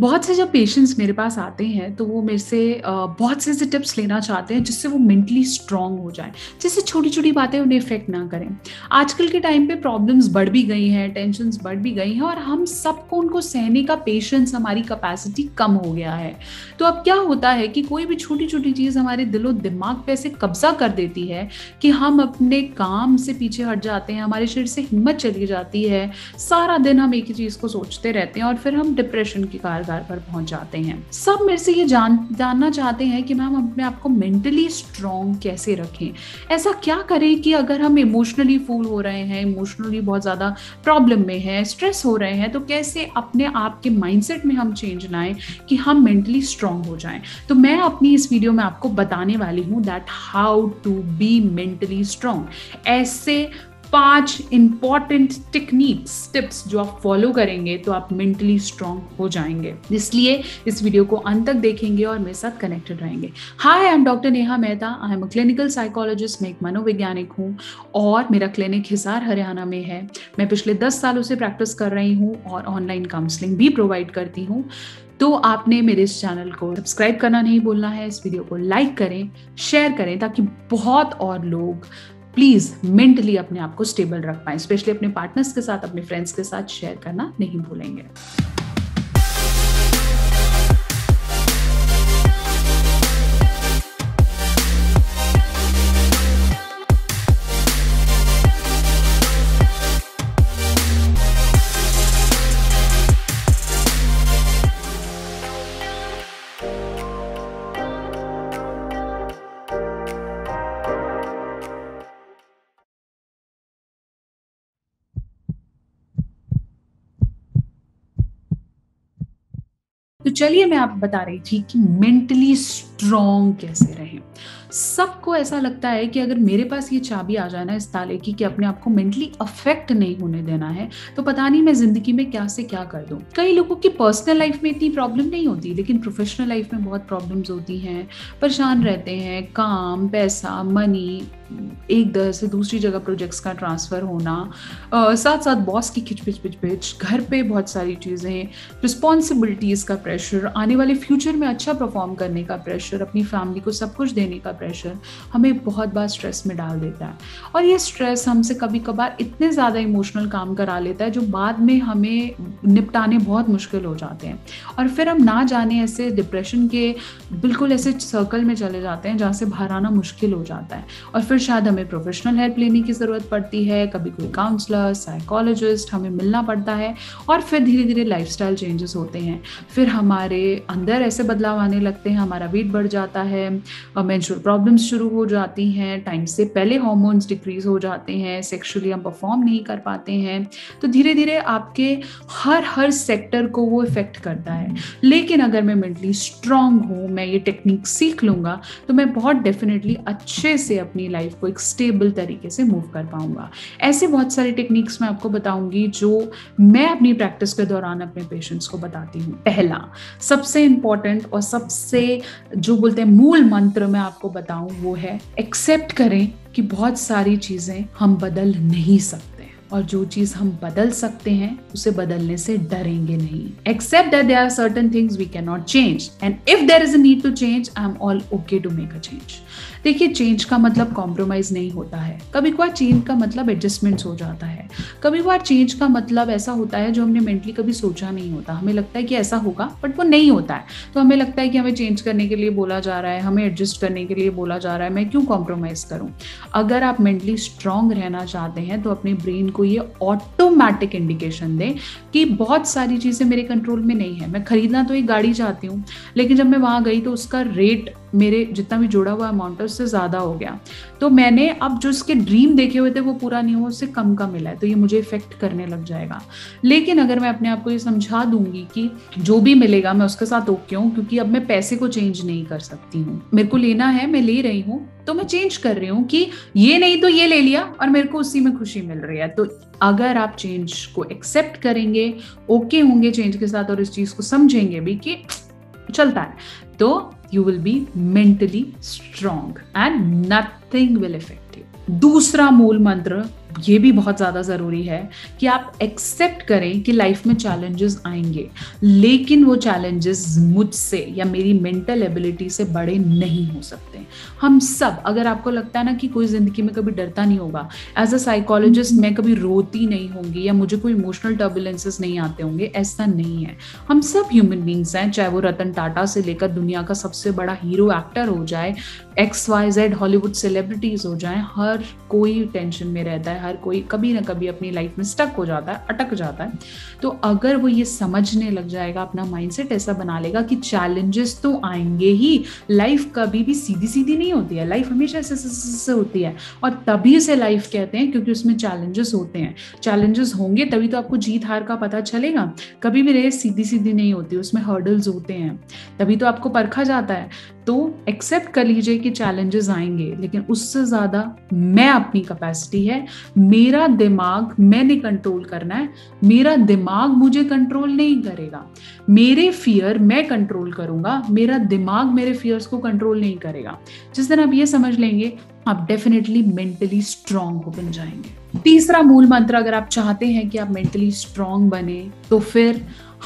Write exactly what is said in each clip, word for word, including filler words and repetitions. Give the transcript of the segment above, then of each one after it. बहुत से जब पेशेंट्स मेरे पास आते हैं तो वो मेरे से बहुत से ऐसे टिप्स लेना चाहते हैं जिससे वो मेंटली स्ट्रांग हो जाएं, जिससे छोटी छोटी बातें उन्हें इफेक्ट ना करें। आजकल के टाइम पे प्रॉब्लम्स बढ़ भी गई हैं, टेंशन्स बढ़ भी गई हैं और हम सबको उनको सहने का पेशेंस, हमारी कैपेसिटी कम हो गया है। तो अब क्या होता है कि कोई भी छोटी छोटी चीज़ हमारे दिलो दिमाग पे ऐसे कब्जा कर देती है कि हम अपने काम से पीछे हट जाते हैं, हमारे शरीर से हिम्मत चली जाती है, सारा दिन हम एक ही चीज़ को सोचते रहते हैं और फिर हम डिप्रेशन की कार पर पहुंच जाते हैं। सब मेरे से ये जान जानना चाहते हैं कि मैम अपने आप को मेंटली स्ट्रांग कैसे रखें, ऐसा क्या करें कि अगर हम इमोशनली फूल हो रहे हैं, इमोशनली बहुत ज़्यादा प्रॉब्लम में हैं, स्ट्रेस हो रहे हैं, तो कैसे अपने आप के माइंडसेट में हम चेंज लाएं कि हम मेंटली स्ट्रांग हो जाएं। तो मैं अपनी इस वीडियो में आपको बताने वाली हूँ that how to be mentally strong. ऐसे पांच इंपॉर्टेंट टेक्निक्स, टिप्स जो आप फॉलो करेंगे तो आप मेंटली स्ट्रांग हो जाएंगे। इसलिए इस वीडियो को अंत तक देखेंगे और मेरे साथ कनेक्टेड रहेंगे। Hi, I am doctor Neha Mehta. I am a clinical psychologist, मैं एक मनोवैज्ञानिक हूँ और मेरा क्लिनिक हिसार हरियाणा में है। मैं पिछले दस सालों से प्रैक्टिस कर रही हूँ और ऑनलाइन काउंसलिंग भी प्रोवाइड करती हूँ। तो आपने मेरे इस चैनल को सब्सक्राइब करना नहीं भूलना है, इस वीडियो को लाइक करें, शेयर करें ताकि बहुत और लोग प्लीज़ मेंटली अपने आप को स्टेबल रख पाएं। स्पेशली अपने पार्टनर्स के साथ, अपने फ्रेंड्स के साथ शेयर करना नहीं भूलेंगे। तो चलिए, मैं आपको बता रही थी कि मेंटली स्ट्रॉन्ग कैसे रहें। सबको ऐसा लगता है कि अगर मेरे पास ये चाबी आ जाना है इस ताले की कि अपने आप को मेंटली अफेक्ट नहीं होने देना है, तो पता नहीं मैं जिंदगी में क्या से क्या कर दूं। कई लोगों की पर्सनल लाइफ में इतनी प्रॉब्लम नहीं होती, लेकिन प्रोफेशनल लाइफ में बहुत प्रॉब्लम्स होती हैं, परेशान रहते हैं, काम, पैसा, मनी, एक जगह से दूसरी जगह प्रोजेक्ट्स का ट्रांसफ़र होना, आ, साथ साथ बॉस की खिचपिच पिच पिच, घर पे बहुत सारी चीज़ें, रिस्पॉन्सिबिलिटीज़ का प्रेशर, आने वाले फ्यूचर में अच्छा परफॉर्म करने का प्रेशर, अपनी फैमिली को सब कुछ देने का प्रेशर हमें बहुत बार स्ट्रेस में डाल देता है। और ये स्ट्रेस हमसे कभी कभार इतने ज़्यादा इमोशनल काम करा लेता है जो बाद में हमें निपटाने बहुत मुश्किल हो जाते हैं और फिर हम ना जाने ऐसे डिप्रेशन के बिल्कुल ऐसे सर्कल में चले जाते हैं जहाँ से बाहर आना मुश्किल हो जाता है। और फिर शायद हमें प्रोफेशनल हेल्प लेने की ज़रूरत पड़ती है, कभी कोई काउंसलर, साइकोलॉजिस्ट हमें मिलना पड़ता है और फिर धीरे धीरे लाइफस्टाइल चेंजेस होते हैं, फिर हमारे अंदर ऐसे बदलाव आने लगते हैं, हमारा वेट बढ़ जाता है, मेंस्ट्रुअल प्रॉब्लम्स शुरू हो जाती हैं, टाइम से पहले हार्मोन्स डिक्रीज हो जाते हैं, सेक्शुअली हम परफॉर्म नहीं कर पाते हैं। तो धीरे धीरे आपके हर हर सेक्टर को वो इफेक्ट करता है। लेकिन अगर मैं मेंटली स्ट्रांग हूँ, मैं ये टेक्निक सीख लूँगा तो मैं बहुत डेफिनेटली अच्छे से अपनी लाइफ को एक स्टेबल तरीके से मूव कर पाऊंगा। ऐसे बहुत सारे टेक्निक्स मैं आपको बताऊंगी जो मैं अपनी प्रैक्टिस के दौरान अपने पेशेंट्स को बताती हूँ। पहला, सबसे इंपॉर्टेंट और सबसे जो बोलते हैं मूल मंत्र मैं आपको बताऊं वो है एक्सेप्ट करें कि बहुत सारी चीजें हम बदल नहीं सकते और जो चीज हम बदल सकते हैं उसे बदलने से डरेंगे नहीं। Accept that there are certain things we can not change and if there is a need to change I am all okay to make a change. देखिए, चेंज का मतलब कॉम्प्रोमाइज नहीं होता है। कभी कभार चेंज का मतलब एडजस्टमेंट्स हो जाता है, कभी कभार चेंज का मतलब ऐसा होता है जो हमने मेंटली कभी सोचा नहीं होता। हमें लगता है कि ऐसा होगा बट वो नहीं होता है, तो हमें लगता है कि हमें चेंज करने के लिए बोला जा रहा है, हमें एडजस्ट करने के लिए बोला जा रहा है, मैं क्यों कॉम्प्रोमाइज करूँ। अगर आप मेंटली स्ट्रांग रहना चाहते हैं तो अपने ब्रेन को ये ऑटोमेटिक इंडिकेशन दें कि बहुत सारी चीज़ें मेरे कंट्रोल में नहीं है। मैं खरीदना तो एक गाड़ी चाहती हूँ, लेकिन जब मैं वहाँ गई तो उसका रेट मेरे जितना भी जुड़ा हुआ अमाउंट है उससे ज़्यादा हो गया, तो मैंने अब जो इसके ड्रीम देखे हुए थे वो पूरा नहीं हुआ, उससे कम का मिला है, तो ये मुझे इफेक्ट करने लग जाएगा। लेकिन अगर मैं अपने आप को ये समझा दूंगी कि जो भी मिलेगा मैं उसके साथ ओके हूँ, क्योंकि अब मैं पैसे को चेंज नहीं कर सकती हूँ, मेरे को लेना है, मैं ले रही हूँ, तो मैं चेंज कर रही हूँ कि ये नहीं तो ये ले लिया और मेरे को उसी में खुशी मिल रही है। तो अगर आप चेंज को एक्सेप्ट करेंगे, ओके होंगे चेंज के साथ और इस चीज़ को समझेंगे भी कि चलता है, तो you will be mentally strong and nothing will affect you. दूसरा मूल मंत्र ये भी बहुत ज़्यादा ज़रूरी है कि आप एक्सेप्ट करें कि लाइफ में चैलेंजेस आएंगे, लेकिन वो चैलेंजेस मुझसे या मेरी मेंटल एबिलिटी से बड़े नहीं हो सकते। हम सब, अगर आपको लगता है ना कि कोई ज़िंदगी में कभी डरता नहीं होगा, एज अ साइकोलॉजिस्ट मैं कभी रोती नहीं होंगी या मुझे कोई इमोशनल टर्बुलेंसेस नहीं आते होंगे, ऐसा नहीं है। हम सब ह्यूमन बींग्स हैं, चाहे वो रतन टाटा से लेकर दुनिया का सबसे बड़ा हीरो एक्टर हो जाए, X Y Z Hollywood celebrities हो जाए, हर कोई टेंशन में रहता है, हर कोई कभी ना कभी अपनी लाइफ में स्टक हो जाता है, अटक जाता है। तो अगर वो ये समझने लग जाएगा, अपना माइंडसेट ऐसा बना लेगा कि चैलेंजेस तो आएंगे ही, लाइफ कभी भी सीधी सीधी नहीं होती है, लाइफ हमेशा ऐसे ऐसे होती है, और तभी से लाइफ कहते हैं क्योंकि उसमें चैलेंजेस होते हैं। चैलेंजेस होंगे तभी तो आपको जीत हार का पता चलेगा। कभी भी रेस सीधी सीधी नहीं होती, उसमें हर्डल्स होते हैं, तभी तो आपको परखा जाता है। तो एक्सेप्ट कर लीजिए कि चैलेंजेस आएंगे, लेकिन उससे ज़्यादा मैं अपनी कैपेसिटी है, मेरा दिमाग मैंने कंट्रोल करना है, मेरा दिमाग मुझे कंट्रोल नहीं करेगा। मेरे फियर मैं कंट्रोल करूँगा, मेरा दिमाग मेरे फियर्स को कंट्रोल नहीं करेगा। जिस दिन आप ये समझ लेंगे, आप डेफिनेटली मेंटली स्ट्रांग हो बन जाएंगे। तीसरा मूल मंत्र, अगर आप चाहते हैं कि आप मेंटली स्ट्रांग बने, तो फिर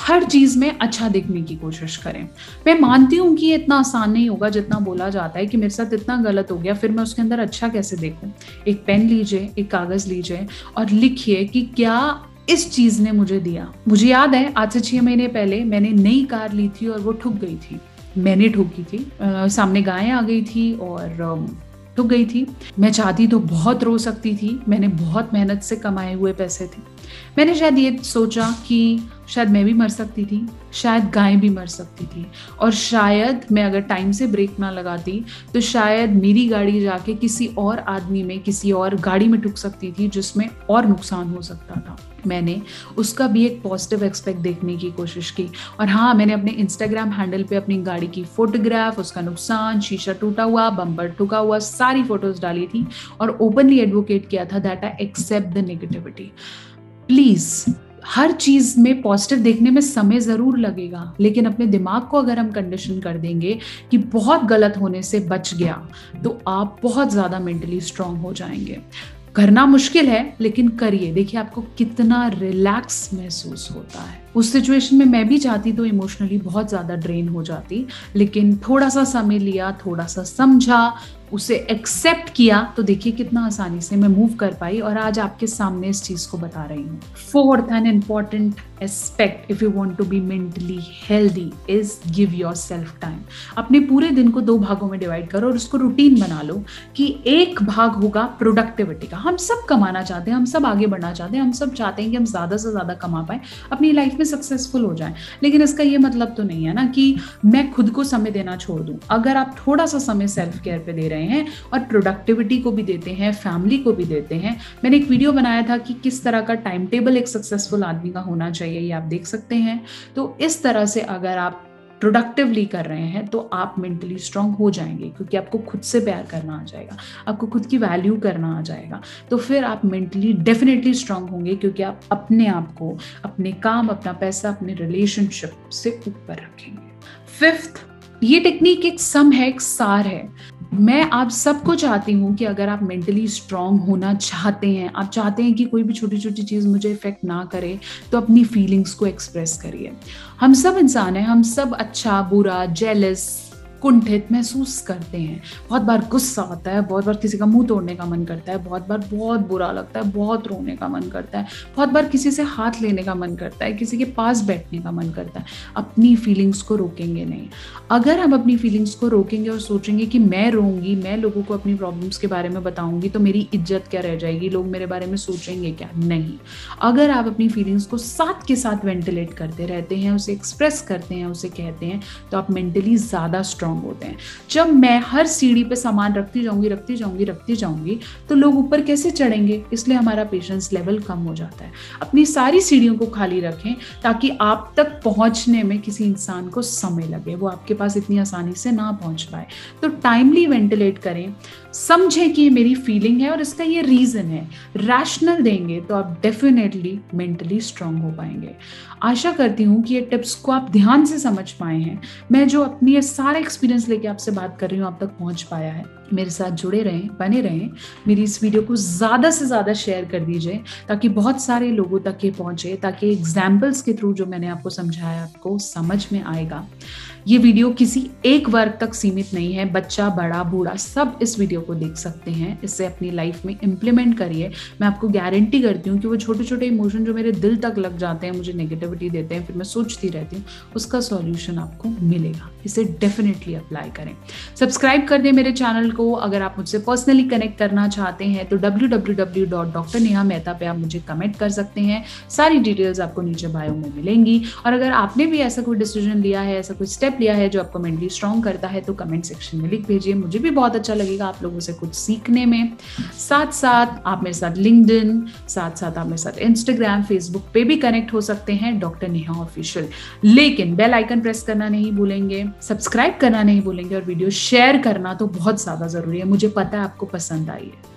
हर चीज़ में अच्छा दिखने की कोशिश करें। मैं मानती हूँ कि ये इतना आसान नहीं होगा जितना बोला जाता है कि मेरे साथ इतना गलत हो गया, फिर मैं उसके अंदर अच्छा कैसे देखूं। एक पेन लीजिए, एक कागज़ लीजिए और लिखिए कि क्या इस चीज़ ने मुझे दिया। मुझे याद है आज से छः महीने पहले मैंने नई कार ली थी और वो ठुक गई थी, मैंने ठोकी थी, आ, सामने गायें आ गई थी और आ, ठुक गई थी। मैं चाहती तो बहुत रो सकती थी, मैंने बहुत मेहनत से कमाए हुए पैसे थे। मैंने शायद ये सोचा कि शायद मैं भी मर सकती थी, शायद गायें भी मर सकती थी, और शायद मैं अगर टाइम से ब्रेक ना लगाती तो शायद मेरी गाड़ी जाके किसी और आदमी में, किसी और गाड़ी में ठुक सकती थी, जिसमें और नुकसान हो सकता था। मैंने उसका भी एक पॉजिटिव एस्पेक्ट देखने की कोशिश की, और हाँ, मैंने अपने इंस्टाग्राम हैंडल पे अपनी गाड़ी की फोटोग्राफ, उसका नुकसान, शीशा टूटा हुआ, बम्पर ठुका हुआ, सारी फोटोज़ डाली थी और ओपनली एडवोकेट किया था that I accept the negativity. Please, हर चीज़ में पॉजिटिव देखने में समय ज़रूर लगेगा, लेकिन अपने दिमाग को अगर हम कंडीशन कर देंगे कि बहुत गलत होने से बच गया, तो आप बहुत ज़्यादा मेंटली स्ट्रांग हो जाएंगे। करना मुश्किल है, लेकिन करिए, देखिए आपको कितना रिलैक्स महसूस होता है। उस सिचुएशन में मैं भी चाहती तो इमोशनली बहुत ज़्यादा ड्रेन हो जाती, लेकिन थोड़ा सा समय लिया, थोड़ा सा समझा, उसे एक्सेप्ट किया, तो देखिए कितना आसानी से मैं मूव कर पाई और आज आपके सामने इस चीज़ को बता रही हूँ। Fourth and important aspect, if you want to be mentally healthy, is give yourself time. अपने पूरे दिन को दो भागों में डिवाइड करो और उसको रूटीन बना लो कि एक भाग होगा प्रोडक्टिविटी का। हम सब कमाना चाहते हैं, हम सब आगे बढ़ना चाहते हैं, हम सब चाहते हैं कि हम ज़्यादा से ज़्यादा कमा पाएँ, अपनी लाइफ में सक्सेसफुल हो जाएं, लेकिन इसका ये मतलब तो नहीं है ना कि मैं खुद को समय देना छोड़ दूं। अगर आप थोड़ा सा समय सेल्फ केयर पे दे रहे हैं और प्रोडक्टिविटी को भी देते हैं, फैमिली को भी देते हैं। मैंने एक वीडियो बनाया था कि किस तरह का टाइम टेबल एक सक्सेसफुल आदमी का होना चाहिए, ये आप देख सकते हैं। तो इस तरह से अगर आप प्रोडक्टिवली कर रहे हैं तो आप मेंटली स्ट्रांग हो जाएंगे, क्योंकि आपको खुद से प्यार करना आ जाएगा, आपको खुद की वैल्यू करना आ जाएगा, तो फिर आप मेंटली डेफिनेटली स्ट्रांग होंगे, क्योंकि आप अपने आप को, अपने काम, अपना पैसा, अपने रिलेशनशिप से ऊपर रखेंगे। फिफ्थ, ये टेक्निक एक सम है, एक सार है। मैं आप सबको चाहती हूँ कि अगर आप मेंटली स्ट्रांग होना चाहते हैं, आप चाहते हैं कि कोई भी छोटी छोटी चीज़ मुझे इफेक्ट ना करे, तो अपनी फीलिंग्स को एक्सप्रेस करिए। हम सब इंसान हैं, हम सब अच्छा, बुरा, जेलस, कुंठित महसूस करते हैं। बहुत बार गुस्सा आता है, बहुत बार किसी का मुंह तोड़ने का मन करता है, बहुत बार बहुत बुरा लगता है, बहुत रोने का मन करता है, बहुत बार किसी से हाथ लेने का मन करता है, किसी के पास बैठने का मन करता है। अपनी फीलिंग्स को रोकेंगे नहीं। अगर हम अपनी फीलिंग्स को रोकेंगे और सोचेंगे कि मैं रोऊंगी, मैं लोगों को अपनी प्रॉब्लम्स के बारे में बताऊंगी तो मेरी इज्जत क्या रह जाएगी, लोग मेरे बारे में सोचेंगे क्या, नहीं। अगर आप अपनी फीलिंग्स को साथ के साथ वेंटिलेट करते रहते हैं, उसे एक्सप्रेस करते हैं, उसे कहते हैं, तो आप मेंटली ज़्यादा स्ट्रॉन्ग होते हैं। जब मैं हर सीढ़ी पे सामान रखती जाऊंगी रखती जाऊंगी रखती जाऊंगी तो लोग ऊपर कैसे चढ़ेंगे, इसलिए हमारा पेशेंस लेवल कम हो जाता है। अपनी सारी सीढ़ियों को खाली रखें ताकि आप तक पहुंचने में किसी इंसान को समय लगे, वो आपके पास इतनी आसानी से ना पहुंच पाए। तो टाइमली वेंटिलेट करें, समझें कि ये मेरी फीलिंग है और इसका ये रीज़न है, रैशनल देंगे तो आप डेफिनेटली मेंटली स्ट्रांग हो पाएंगे। आशा करती हूँ कि ये टिप्स को आप ध्यान से समझ पाए हैं। मैं जो अपनी ये सारा एक्सपीरियंस लेके आपसे बात कर रही हूँ आप तक पहुँच पाया है, मेरे साथ जुड़े रहें, बने रहें। मेरी इस वीडियो को ज़्यादा से ज़्यादा शेयर कर दीजिए ताकि बहुत सारे लोगों तक ये पहुँचे, ताकि एग्जाम्पल्स के थ्रू जो मैंने आपको समझाया आपको समझ में आएगा। ये वीडियो किसी एक वर्ग तक सीमित नहीं है, बच्चा बड़ा बूढ़ा सब इस वीडियो को देख सकते हैं। इससे अपनी लाइफ में इम्प्लीमेंट करिए। मैं आपको गारंटी करती हूँ कि वो छोटे छोटे इमोशन जो मेरे दिल तक लग जाते हैं, मुझे नेगेटिविटी देते हैं, फिर मैं सोचती रहती हूँ, उसका सॉल्यूशन आपको मिलेगा। इसे डेफिनेटली अप्लाई करें। सब्सक्राइब कर दें मेरे चैनल को। अगर आप मुझसे पर्सनली कनेक्ट करना चाहते हैं तो W W W dot doctor Neha Mehta पर आप मुझे कमेंट कर सकते हैं। सारी डिटेल्स आपको नीचे बायो में मिलेंगी। और अगर आपने भी ऐसा कोई डिसीजन लिया है, ऐसा कोई स्टेप लिया है जो आपको मेंटली स्ट्रॉन्ग करता है, तो कमेंट सेक्शन में लिख भेजिए। मुझे भी बहुत अच्छा लगेगा आप लोगों से कुछ सीखने में। साथ साथ आप मेरे साथ लिंक्डइन, साथ साथ आप मेरे साथ इंस्टाग्राम, फेसबुक पे भी कनेक्ट हो सकते हैं, डॉक्टर नेहा ऑफिशियल। लेकिन बेल आइकन प्रेस करना नहीं भूलेंगे, सब्सक्राइब करना नहीं भूलेंगे और वीडियो शेयर करना तो बहुत ज्यादा जरूरी है। मुझे पता है आपको पसंद आई है।